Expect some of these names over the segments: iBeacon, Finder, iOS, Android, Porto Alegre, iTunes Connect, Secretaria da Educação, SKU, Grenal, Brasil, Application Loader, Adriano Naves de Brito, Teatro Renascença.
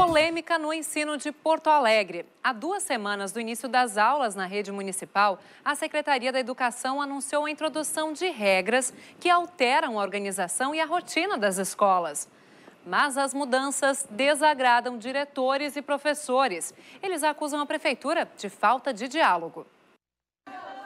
Polêmica no ensino de Porto Alegre. Há 2 semanas do início das aulas na rede municipal, a Secretaria da Educação anunciou a introdução de regras que alteram a organização e a rotina das escolas. Mas as mudanças desagradam diretores e professores. Eles acusam a prefeitura de falta de diálogo.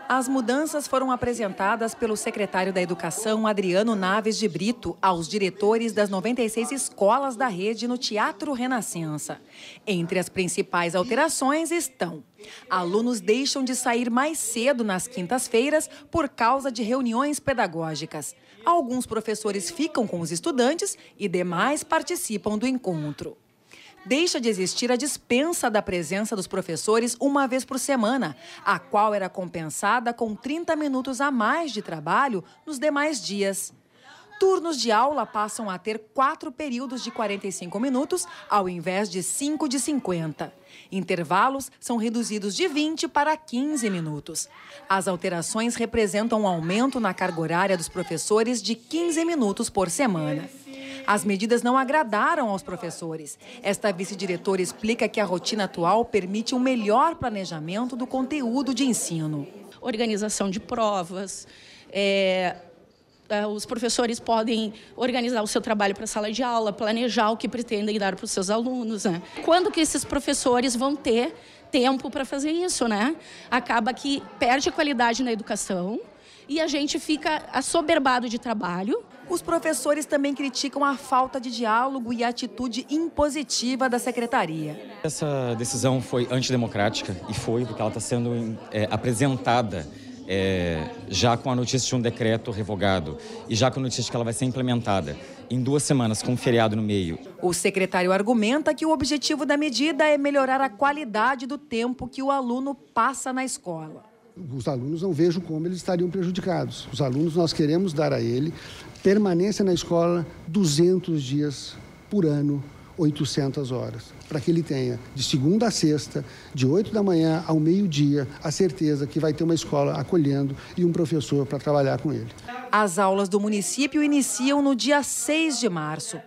As mudanças foram apresentadas pelo secretário da Educação, Adriano Naves de Brito, aos diretores das 96 escolas da rede no Teatro Renascença. Entre as principais alterações estão: alunos deixam de sair mais cedo nas quintas-feiras por causa de reuniões pedagógicas. Alguns professores ficam com os estudantes e demais participam do encontro. Deixa de existir a dispensa da presença dos professores 1 vez por semana, a qual era compensada com 30 minutos a mais de trabalho nos demais dias. Turnos de aula passam a ter 4 períodos de 45 minutos, ao invés de 5 de 50. Intervalos são reduzidos de 20 para 15 minutos. As alterações representam um aumento na carga horária dos professores de 15 minutos por semana. As medidas não agradaram aos professores. Esta vice-diretora explica que a rotina atual permite um melhor planejamento do conteúdo de ensino. Organização de provas, os professores podem organizar o seu trabalho para a sala de aula, planejar o que pretendem dar para os seus alunos, né? Quando que esses professores vão ter tempo para fazer isso, né? Acaba que perde a qualidade na educação e a gente fica assoberbado de trabalho. Os professores também criticam a falta de diálogo e a atitude impositiva da secretaria. Essa decisão foi antidemocrática e foi porque ela está sendo apresentada já com a notícia de um decreto revogado e já com a notícia de que ela vai ser implementada em 2 semanas, com um feriado no meio. O secretário argumenta que o objetivo da medida é melhorar a qualidade do tempo que o aluno passa na escola. Os alunos não vejam como eles estariam prejudicados. Os alunos, nós queremos dar a ele permanência na escola 200 dias por ano, 800 horas, para que ele tenha de segunda a sexta, de 8 da manhã ao meio-dia, a certeza que vai ter uma escola acolhendo e um professor para trabalhar com ele. As aulas do município iniciam no dia 6 de março.